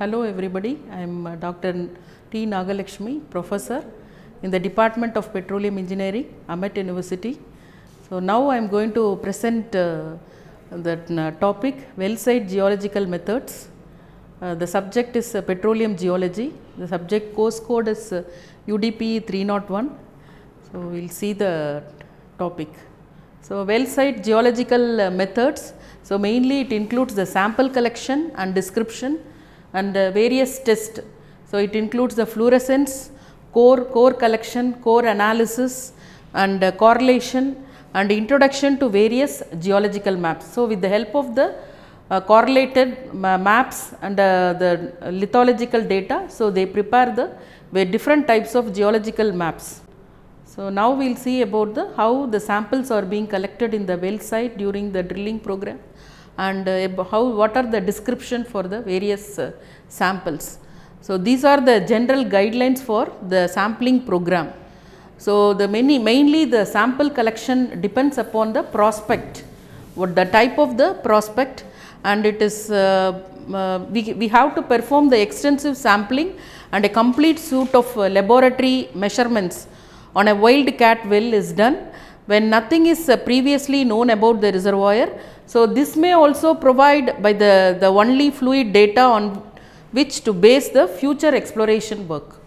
Hello everybody, I am Dr. T. Nagalakshmi, Professor in the Department of Petroleum Engineering, AMET University. So now I am going to present the topic well site geological methods. The subject is petroleum geology. The subject course code is UDP 301. So we will see the topic. So well site geological methods. So mainly it includes the sample collection and description and various tests. So it includes the fluorescence, core collection, core analysis and correlation and introduction to various geological maps. So with the help of the correlated maps and the lithological data, so they prepare the different types of geological maps. So now we will see about how the samples are being collected in the well site during the drilling program, and what are the description for the various samples. So these are the general guidelines for the sampling program. So the mainly the sample collection depends upon the prospect, what the type of the prospect, and it is we have to perform the extensive sampling and a complete suite of laboratory measurements on a wildcat well is done when nothing is previously known about the reservoir. So this may also provide by the only fluid data on which to base the future exploration work.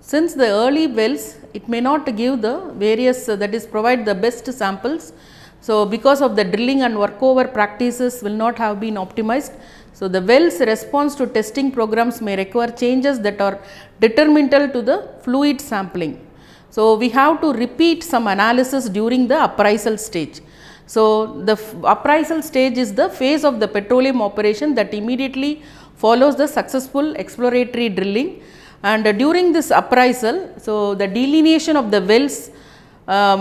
Since the early wells, it may not give the various that is provide the best samples. So because of the drilling and workover practices will not have been optimized. So the well's response to testing programs may require changes that are detrimental to the fluid sampling. So we have to repeat some analysis during the appraisal stage. So the appraisal stage is the phase of the petroleum operation that immediately follows the successful exploratory drilling, and during this appraisal, so the delineation of the wells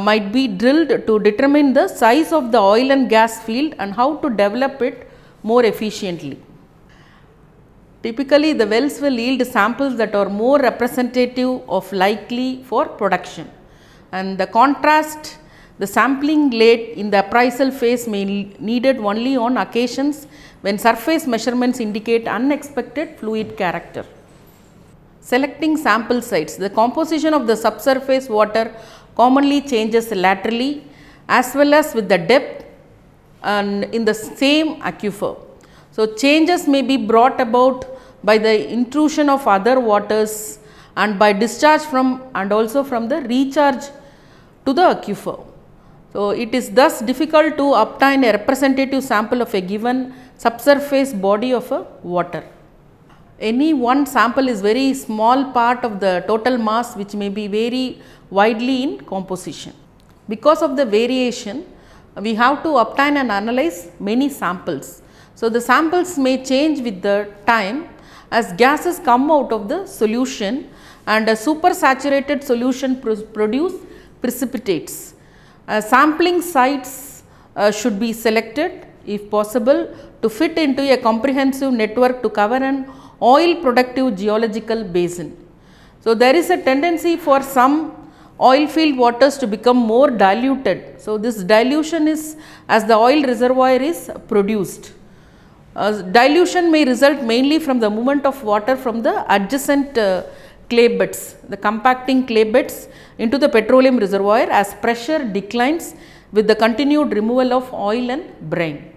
might be drilled to determine the size of the oil and gas field and how to develop it more efficiently. Typically the wells will yield samples that are more representative of likely for production, and the contrast the sampling late in the appraisal phase may be needed only on occasions when surface measurements indicate unexpected fluid character. Selecting sample sites. The composition of the subsurface water commonly changes laterally as well as with the depth and in the same aquifer. So changes may be brought about by the intrusion of other waters and by discharge from and also from the recharge to the aquifer. So it is thus difficult to obtain a representative sample of a given subsurface body of a water. Any one sample is very small part of the total mass which may be very widely in composition. Because of the variation, we have to obtain and analyze many samples. So the samples may change with the time as gases come out of the solution, and a supersaturated solution produce precipitates. Sampling sites should be selected if possible to fit into a comprehensive network to cover an oil productive geological basin. So there is a tendency for some oil field waters to become more diluted. So this dilution is as the oil reservoir is produced. Dilution may result mainly from the movement of water from the adjacent clay beds, the compacting clay beds into the petroleum reservoir as pressure declines with the continued removal of oil and brine.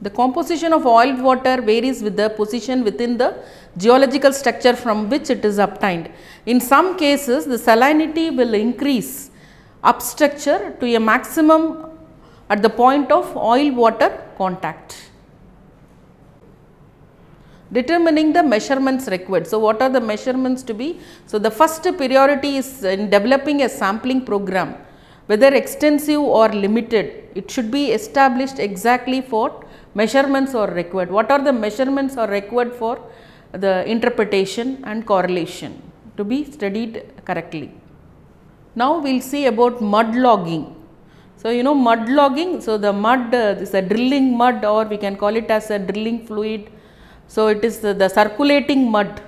The composition of oil water varies with the position within the geological structure from which it is obtained. In some cases, the salinity will increase upstructure to a maximum at the point of oil water contact. Determining the measurements required. So what are the measurements to be? So the first priority is in developing a sampling program, whether extensive or limited, it should be established exactly for measurements are required. What are the measurements are required for the interpretation and correlation to be studied correctly. Now we will see about mud logging. So you know mud logging, so the mud is a drilling mud, or we can call it as a drilling fluid. So it is the circulating mud.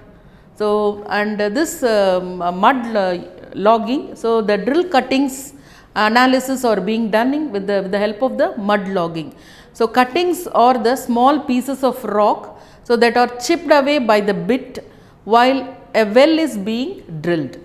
So and this mud logging, so the drill cuttings analysis are being done with the help of the mud logging. So cuttings are the small pieces of rock so that are chipped away by the bit while a well is being drilled,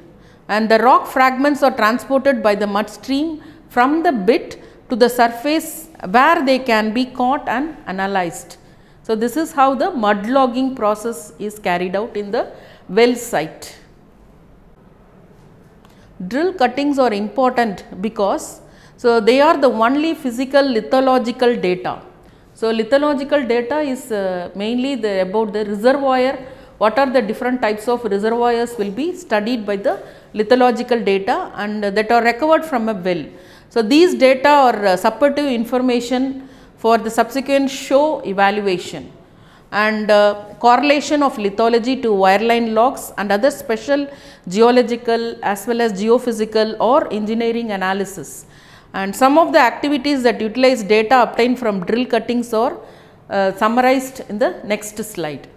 and the rock fragments are transported by the mud stream from the bit to the surface where they can be caught and analyzed. So, this is how the mud logging process is carried out in the well site. Drill cuttings are important because they are the only physical lithological data. So, lithological data is mainly about the reservoir. What are the different types of reservoirs will be studied by the lithological data and that are recovered from a well. So, these data are supportive information for the subsequent show evaluation, and correlation of lithology to wireline logs and other special geological as well as geophysical or engineering analysis. And some of the activities that utilize data obtained from drill cuttings are summarized in the next slide.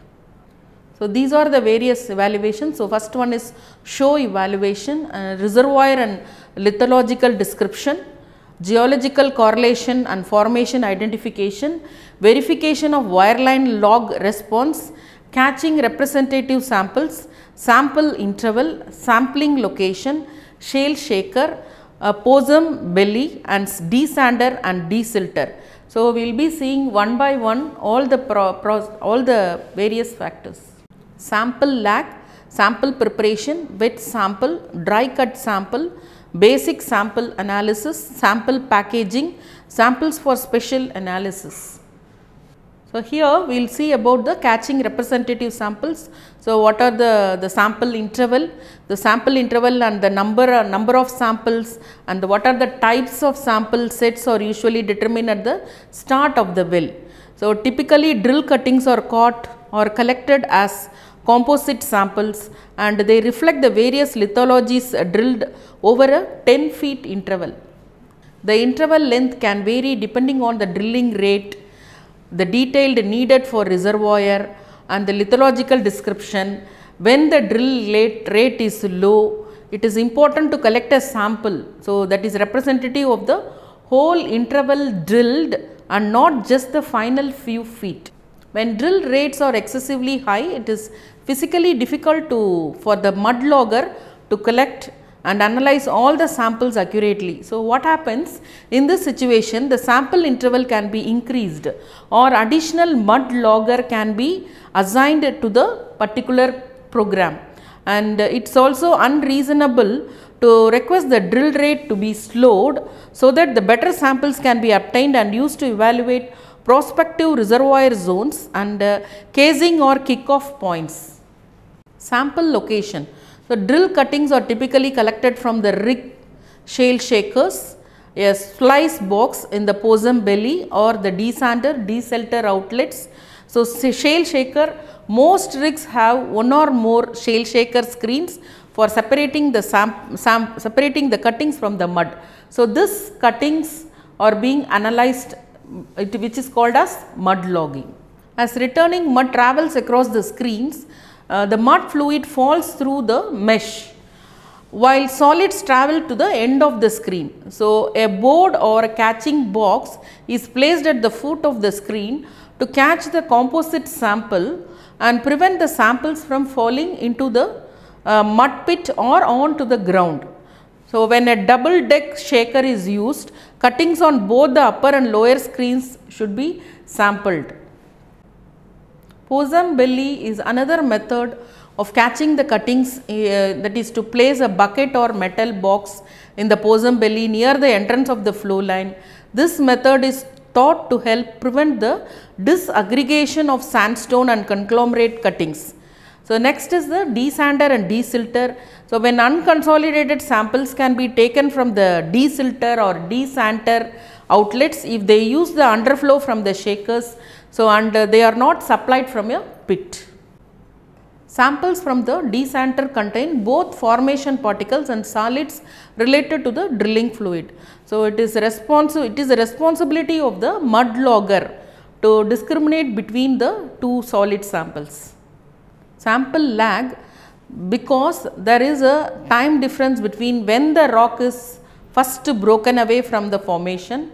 So, these are the various evaluations. So, first one is show evaluation, reservoir and lithological description, geological correlation and formation identification, verification of wireline log response, catching representative samples, sample interval, sampling location, shale shaker, possum belly and desander and desilter. So, we will be seeing one by one all the various factors. Sample lag, sample preparation, wet sample, dry cut sample, basic sample analysis, sample packaging, samples for special analysis. So, here we will see about the catching representative samples. So, what are the sample interval, the sample interval and the number of samples, and what are the types of sample sets are usually determined at the start of the well. So, typically drill cuttings are caught or collected as composite samples, and they reflect the various lithologies drilled over a 10 feet interval. The interval length can vary depending on the drilling rate, the detail needed for reservoir and the lithological description. When the drill rate is low, it is important to collect a sample, so that is representative of the whole interval drilled and not just the final few feet. When drill rates are excessively high, it is physically difficult for the mud logger to collect and analyze all the samples accurately. So, what happens in this situation, the sample interval can be increased or additional mud logger can be assigned to the particular program, and it is also unreasonable to request the drill rate to be slowed so that the better samples can be obtained and used to evaluate prospective reservoir zones and casing or kickoff points. Sample location. So, drill cuttings are typically collected from the rig, shale shakers, a slice box in the possum belly or the desander, desilter outlets. So, shale shaker, most rigs have one or more shale shaker screens for separating the cuttings from the mud. So, this cuttings are being analyzed, which is called as mud logging. As returning mud travels across the screens, the mud fluid falls through the mesh while solids travel to the end of the screen. So, a board or a catching box is placed at the foot of the screen to catch the composite sample and prevent the samples from falling into the mud pit or onto the ground. So, when a double deck shaker is used, cuttings on both the upper and lower screens should be sampled. Possum belly is another method of catching the cuttings, that is to place a bucket or metal box in the possum belly near the entrance of the flow line. This method is thought to help prevent the disaggregation of sandstone and conglomerate cuttings. So, next is the desander and desilter. So, when unconsolidated samples can be taken from the desilter or desander outlets if they use the underflow from the shakers, so and they are not supplied from a pit. Samples from the desander contain both formation particles and solids related to the drilling fluid. So, it is the responsibility of the mud logger to discriminate between the two solid samples. Sample lag, because there is a time difference between when the rock is first broken away from the formation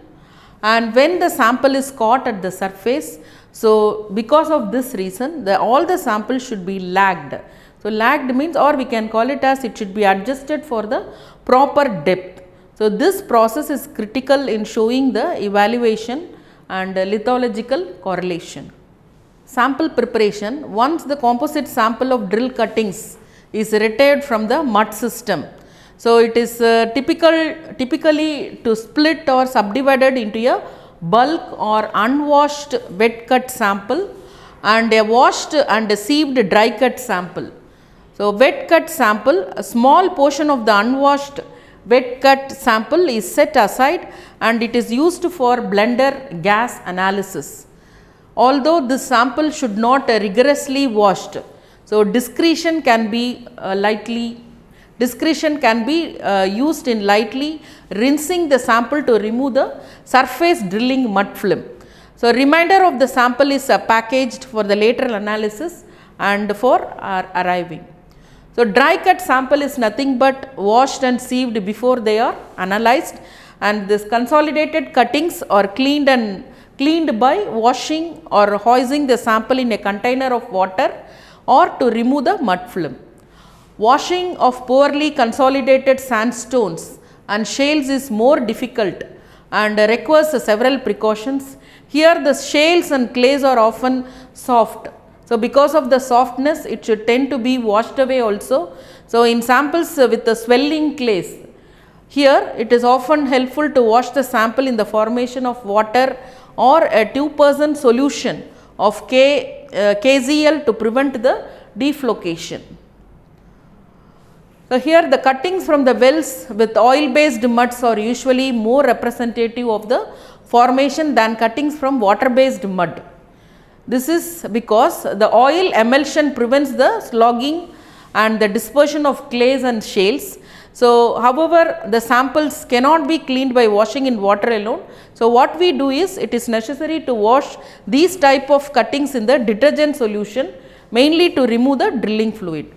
and when the sample is caught at the surface. So because of this reason, all the samples should be lagged. So lagged means, or we can call it as, it should be adjusted for the proper depth. So this process is critical in showing the evaluation and lithological correlation. Sample preparation. Once the composite sample of drill cuttings is retired from the mud system, so it is typically to split or subdivided into a bulk or unwashed wet cut sample and a washed and a sieved dry cut sample. So wet cut sample, a small portion of the unwashed wet cut sample is set aside and it is used for blender gas analysis. Although this sample should not rigorously washed, so discretion can be used in lightly rinsing the sample to remove the surface drilling mud film. So remainder of the sample is packaged for the later analysis and for arriving. So dry cut sample is nothing but washed and sieved before they are analyzed, and this consolidated cuttings are cleaned by washing or hoising the sample in a container of water or to remove the mud film. Washing of poorly consolidated sandstones and shales is more difficult and requires several precautions. Here the shales and clays are often soft. So because of the softness, it should tend to be washed away also. So in samples with the swelling clays, here it is often helpful to wash the sample in the formation of water or a 2% solution of KCL to prevent the deflocation. So here the cuttings from the wells with oil based muds are usually more representative of the formation than cuttings from water based mud. This is because the oil emulsion prevents the slogging and the dispersion of clays and shales. So however, the samples cannot be cleaned by washing in water alone. So what we do is, it is necessary to wash these type of cuttings in the detergent solution, mainly to remove the drilling fluid.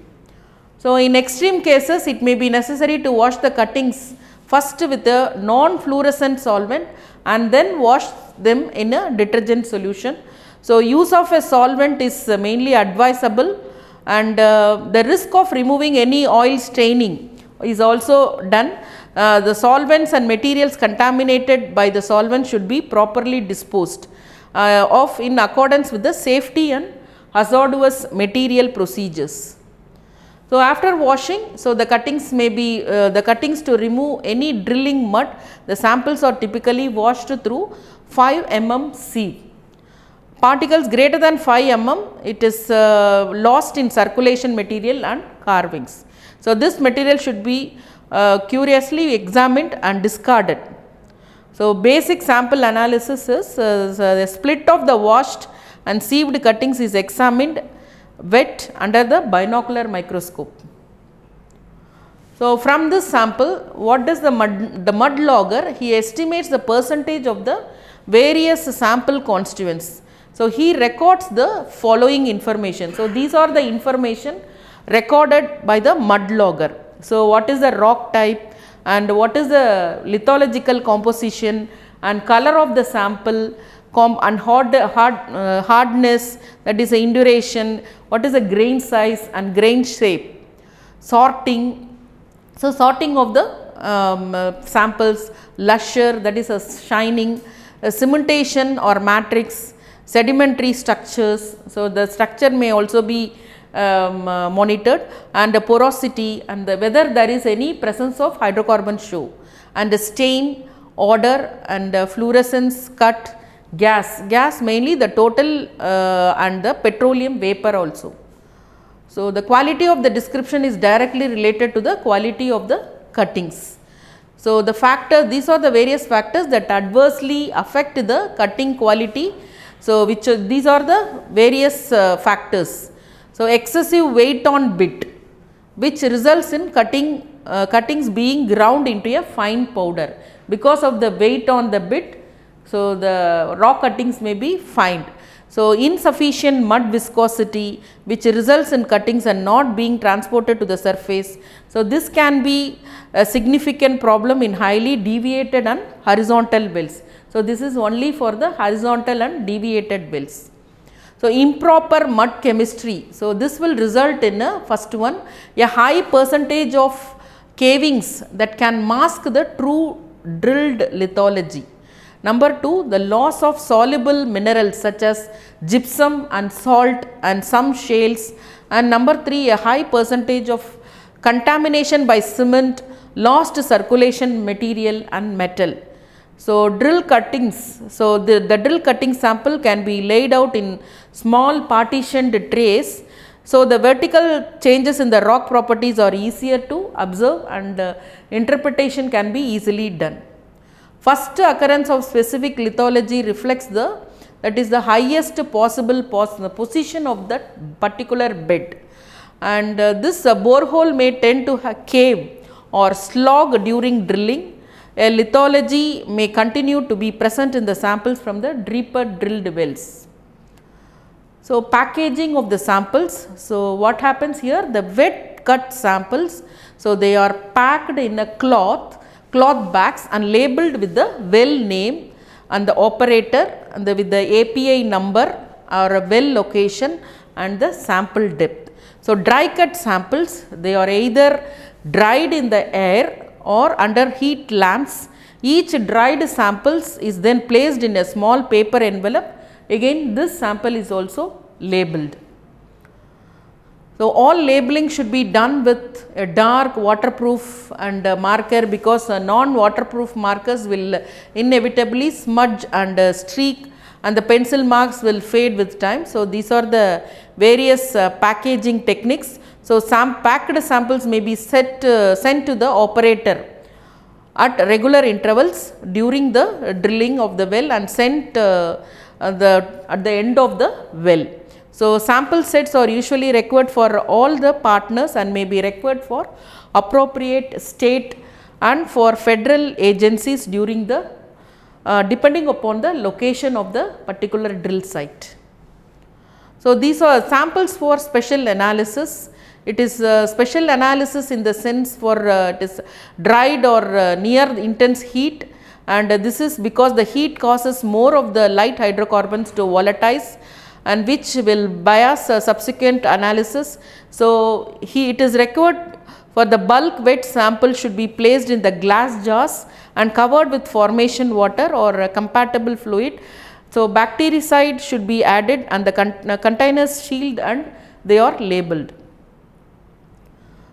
So in extreme cases, it may be necessary to wash the cuttings first with a non-fluorescent solvent and then wash them in a detergent solution. So use of a solvent is mainly advisable, and the risk of removing any oil staining is also done. The solvents and materials contaminated by the solvent should be properly disposed of in accordance with the safety and hazardous material procedures. So after washing, so the cuttings may be, to remove any drilling mud, the samples are typically washed through 5 mm sieve. Particles greater than 5 mm, it is lost in circulation material and carvings. So this material should be curiously examined and discarded. So basic sample analysis is, the split of the washed and sieved cuttings is examined wet under the binocular microscope. So from this sample, what does the mud logger? He estimates the percentage of the various sample constituents. So he records the following information. So these are the information recorded by the mud logger. So what is the rock type, and what is the lithological composition and color of the sample, and hardness, that is the induration, what is the grain size and grain shape, sorting, so sorting of the samples, luster, that is a shining, cementation or matrix, sedimentary structures, so the structure may also be monitored, and the porosity, and the whether there is any presence of hydrocarbon show, and the stain, odor, and fluorescence, cut, gas mainly the total and the petroleum vapor also. So the quality of the description is directly related to the quality of the cuttings. So the factor, these are the various factors that adversely affect the cutting quality. So which are, these are the various factors. So excessive weight on bit, which results in cuttings being ground into a fine powder. Because of the weight on the bit, so the raw cuttings may be fine. So insufficient mud viscosity, which results in cuttings and not being transported to the surface. So this can be a significant problem in highly deviated and horizontal wells. So this is only for the horizontal and deviated wells. So improper mud chemistry. So this will result in a first one, a high percentage of cavings that can mask the true drilled lithology. Number 2, the loss of soluble minerals such as gypsum and salt and some shales. And number 3, a high percentage of contamination by cement, lost circulation material and metal. So drill cuttings, so the drill cutting sample can be laid out in small partitioned trays. So the vertical changes in the rock properties are easier to observe and interpretation can be easily done. First occurrence of specific lithology reflects the highest possible position of that particular bed, and this borehole may tend to cave or slog during drilling. A lithology may continue to be present in the samples from the deeper drilled wells. So packaging of the samples, so what happens here, the wet cut samples, so they are packed in a cloth bags and labeled with the well name and the operator and with the API number or a well location and the sample depth. So dry cut samples, they are either dried in the air or under heat lamps. Each dried samples is then placed in a small paper envelope. Again this sample is also labeled. So all labeling should be done with a dark waterproof and marker, because non-waterproof markers will inevitably smudge and streak, and the pencil marks will fade with time. So these are the various packaging techniques. So some packed samples may be sent to the operator at regular intervals during the drilling of the well and sent at the end of the well. So sample sets are usually required for all the partners and may be required for appropriate state and for federal agencies during the depending upon the location of the particular drill site. So these are samples for special analysis. It is special analysis in the sense for it is dried or near intense heat, and this is because the heat causes more of the light hydrocarbons to volatilize, and which will bias subsequent analysis. So it is required for the bulk wet sample should be placed in the glass jars and covered with formation water or compatible fluid. So bactericide should be added and the containers sealed and they are labeled.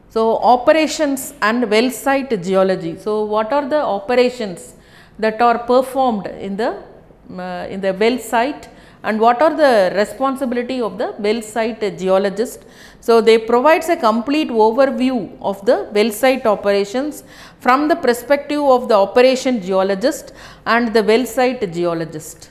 So operations and well site geology. So what are the operations that are performed in the well site? And what are the responsibility of the well site geologist? So they provides a complete overview of the well site operations from the perspective of the operation geologist and the well site geologist.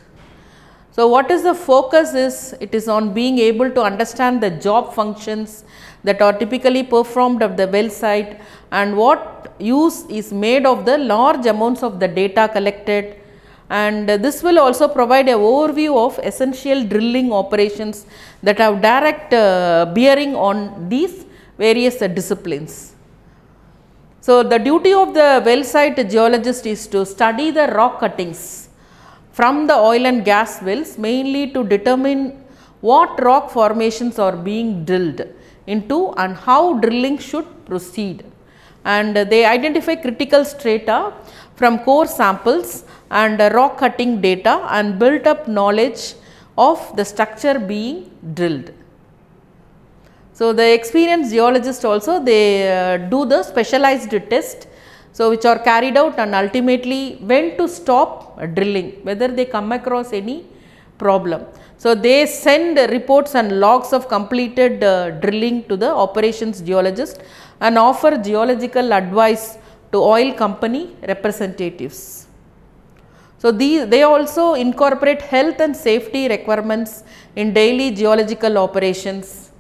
So what is the focus is, it is on being able to understand the job functions that are typically performed at the well site and what use is made of the large amounts of the data collected. And this will also provide an overview of essential drilling operations that have direct bearing on these various disciplines. So the duty of the well site geologist is to study the rock cuttings from the oil and gas wells, mainly to determine what rock formations are being drilled into and how drilling should proceed. And they identify critical strata from core samples and rock cutting data and built up knowledge of the structure being drilled. So the experienced geologist also, they do the specialized test, so which are carried out and ultimately when to stop drilling, whether they come across any problem. So they send reports and logs of completed drilling to the operations geologist and offer geological advice to oil company representatives. So they also incorporate health and safety requirements in daily geological operations,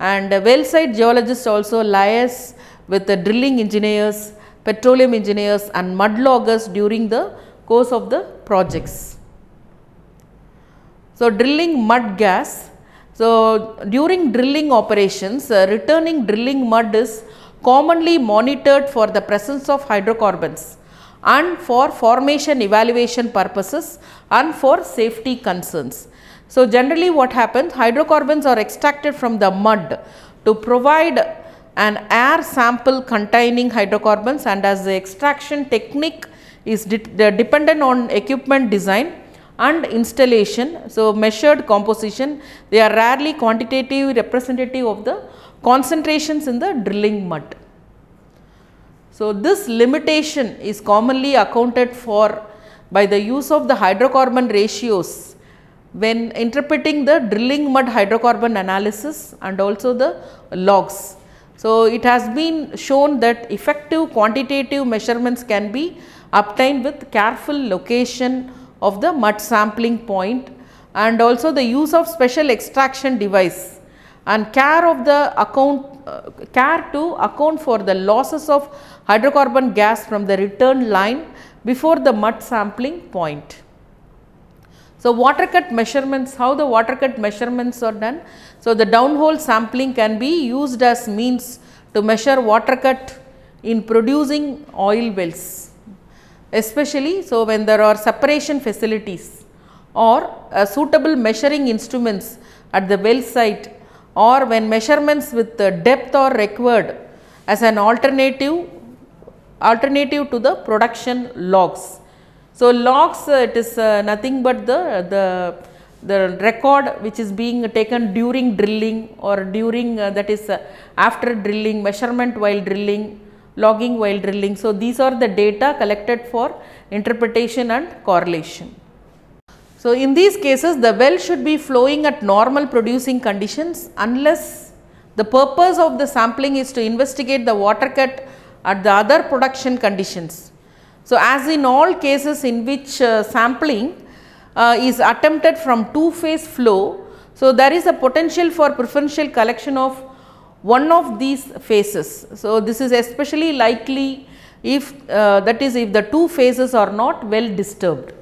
and well site geologists also liaise with the drilling engineers, petroleum engineers and mud loggers during the course of the projects. So drilling mud gas. So during drilling operations, returning drilling mud is commonly monitored for the presence of hydrocarbons and for formation evaluation purposes and for safety concerns. So generally what happens, hydrocarbons are extracted from the mud to provide an air sample containing hydrocarbons, and as the extraction technique is dependent on equipment design and installation, so measured composition, they are rarely quantitative representative of the concentrations in the drilling mud. So this limitation is commonly accounted for by the use of the hydrocarbon ratios when interpreting the drilling mud hydrocarbon analysis and also the logs. So it has been shown that effective quantitative measurements can be obtained with careful location of the mud sampling point and also the use of special extraction device and care to account for the losses of hydrocarbon gas from the return line before the mud sampling point. So water cut measurements, how the water cut measurements are done? So the downhole sampling can be used as means to measure water cut in producing oil wells, especially so when there are separation facilities or suitable measuring instruments at the well site, or when measurements with depth are required as an alternative to the production logs. So logs, it is nothing but the record which is being taken during drilling or during that is after drilling, measurement while drilling, logging while drilling. So these are the data collected for interpretation and correlation. So in these cases the well should be flowing at normal producing conditions unless the purpose of the sampling is to investigate the water cut at the other production conditions. So as in all cases in which sampling is attempted from two-phase flow, so there is a potential for preferential collection of one of these phases. So this is especially likely if that is if the two phases are not well disturbed.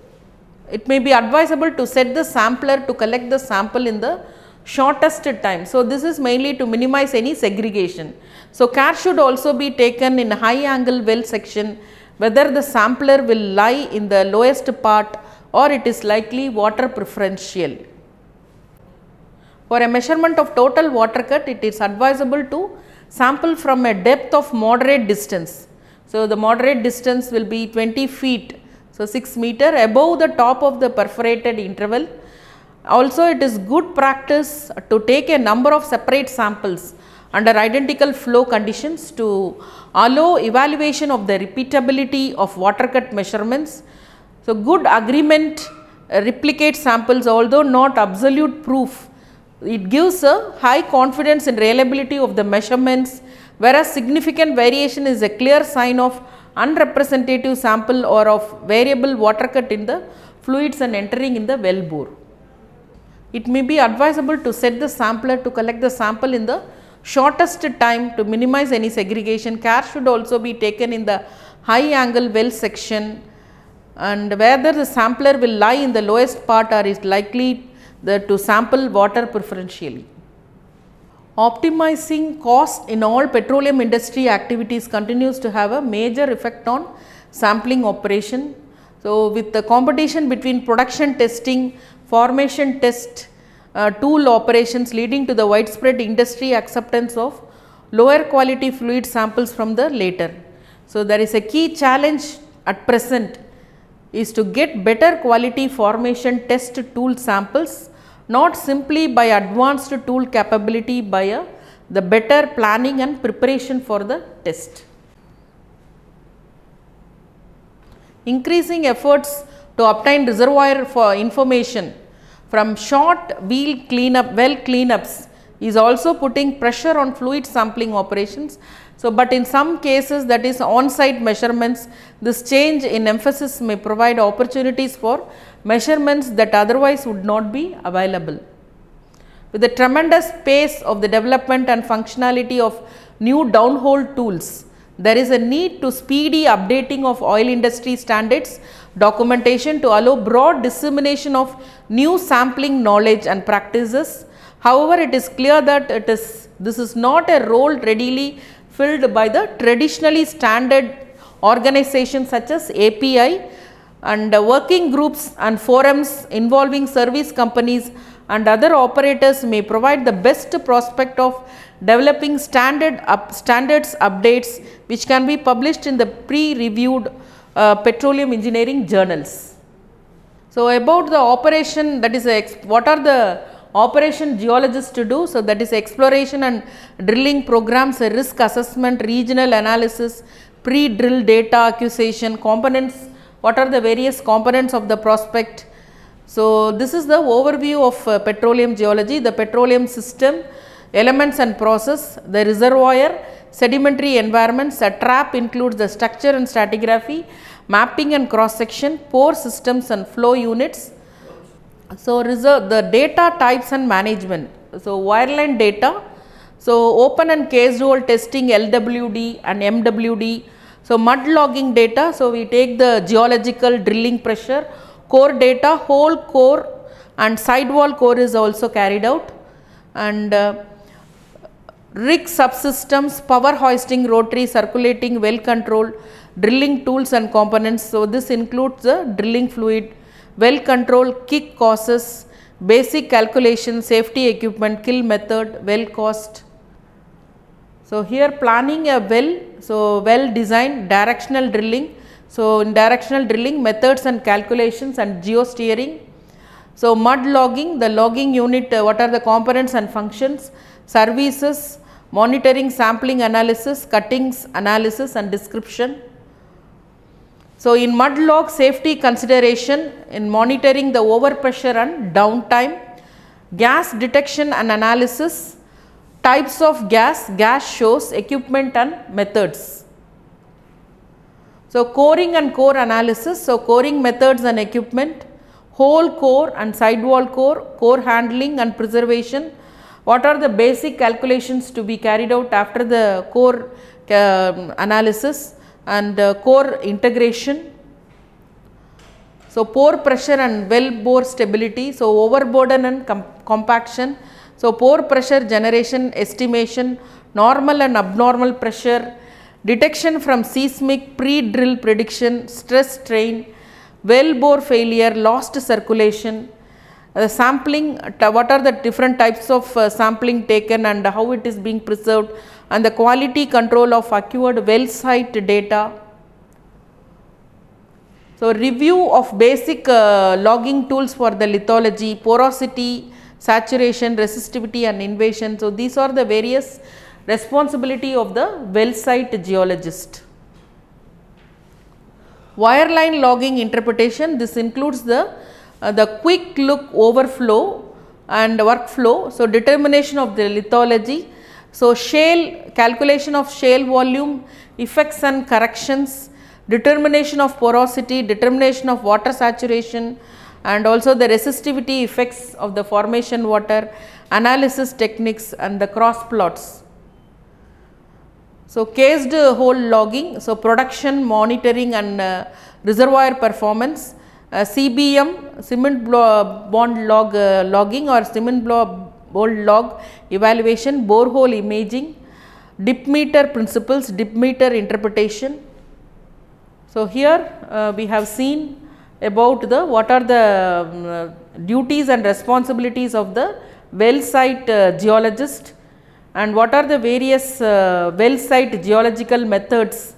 It may be advisable to set the sampler to collect the sample in the shortest time. So this is mainly to minimize any segregation. So care should also be taken in high angle well section whether the sampler will lie in the lowest part or it is likely water preferential. For a measurement of total water cut, it is advisable to sample from a depth of moderate distance. So the moderate distance will be 20 feet, so 6 meter above the top of the perforated interval. Also, it is good practice to take a number of separate samples under identical flow conditions to allow evaluation of the repeatability of water cut measurements. So good agreement replicate samples, although not absolute proof. It gives a high confidence in reliability of the measurements, whereas significant variation is a clear sign of unrepresentative sample or of variable water cut in the fluids and entering in the well bore. It may be advisable to set the sampler to collect the sample in the shortest time to minimize any segregation. Care should also be taken in the high angle well section and whether the sampler will lie in the lowest part or is likely to sample water preferentially. Optimizing cost in all petroleum industry activities continues to have a major effect on sampling operation. So with the competition between production testing, formation test, tool operations leading to the widespread industry acceptance of lower quality fluid samples from the latter. So there is a key challenge at present is to get better quality formation test tool samples, not simply by advanced tool capability, the better planning and preparation for the test. Increasing efforts to obtain reservoir for information from short well cleanups is also putting pressure on fluid sampling operations. So, but in some cases, that is on-site measurements, this change in emphasis may provide opportunities for measurements that otherwise would not be available. With the tremendous pace of the development and functionality of new downhole tools, there is a need to speedy updating of oil industry standards documentation to allow broad dissemination of new sampling knowledge and practices. However, it is clear that this is not a role readily filled by the traditionally standard organizations such as API and working groups and forums involving service companies and other operators may provide the best prospect of developing standards updates which can be published in the pre-reviewed petroleum engineering journals. So about the operation, that is what are the operation geologists to do? So that is exploration and drilling programs, risk assessment, regional analysis, pre-drill data acquisition, components, what are the various components of the prospect. So this is the overview of petroleum geology, the petroleum system, elements and process, the reservoir, sedimentary environments. A trap includes the structure and stratigraphy, mapping and cross section, pore systems and flow units. So the data types and management, so wireline data, so open and cased hole testing, LWD and MWD. So mud logging data, so we take the geological drilling pressure, core data, whole core and sidewall core is also carried out, and rig subsystems, power hoisting, rotary, circulating, well controlled, drilling tools and components. So this includes the drilling fluid, well control, kick causes, basic calculation, safety equipment, kill method, well cost. So here planning a well, so well design, directional drilling. So in directional drilling, methods and calculations and geosteering. So mud logging, the logging unit, what are the components and functions, services, monitoring, sampling analysis, cuttings analysis and description. So in mud log, safety consideration, in monitoring the overpressure and downtime, gas detection and analysis, types of gas, gas shows, equipment and methods. So coring and core analysis, so coring methods and equipment, whole core and sidewall core handling and preservation, what are the basic calculations to be carried out after the core analysis, and core integration. So pore pressure and well bore stability, so overburden and compaction, so pore pressure generation, estimation, normal and abnormal pressure, detection from seismic, pre-drill prediction, stress strain, well bore failure, lost circulation, sampling, what are the different types of sampling taken and how it is being preserved, and the quality control of acquired well site data. So review of basic logging tools for the lithology, porosity, saturation, resistivity and invasion. So these are the various responsibility of the well site geologist. Wireline logging interpretation, this includes the quick look overflow and workflow, so determination of the lithology. So shale, calculation of shale volume, effects and corrections, determination of porosity, determination of water saturation, and also the resistivity effects of the formation water, analysis techniques and the cross plots. So cased hole logging, so production monitoring and reservoir performance, CBM, cement bond log logging or cement bond log evaluation, borehole imaging, dip meter principles, dip meter interpretation. So here we have seen about the what are the duties and responsibilities of the well site geologist, and what are the various well site geological methods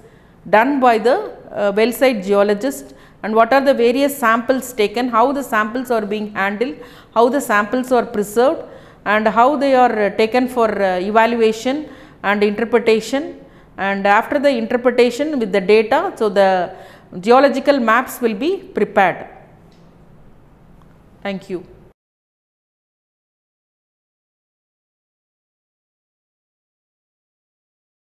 done by the well site geologist, and what are the various samples taken, how the samples are being handled, how the samples are preserved, and how they are taken for evaluation and interpretation, and after the interpretation with the data, so the geological maps will be prepared. Thank you.